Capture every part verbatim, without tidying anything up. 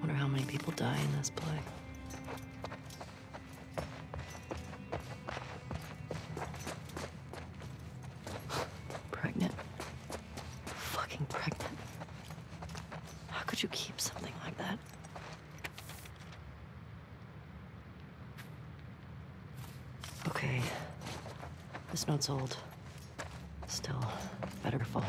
Wonder how many people die in this play. Pregnant. Fucking pregnant. How could you keep something like that? Okay. This note's old. Still, better fall.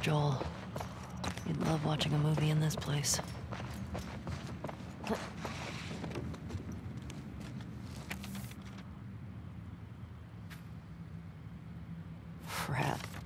Joel, you'd love watching a movie in this place. Crap.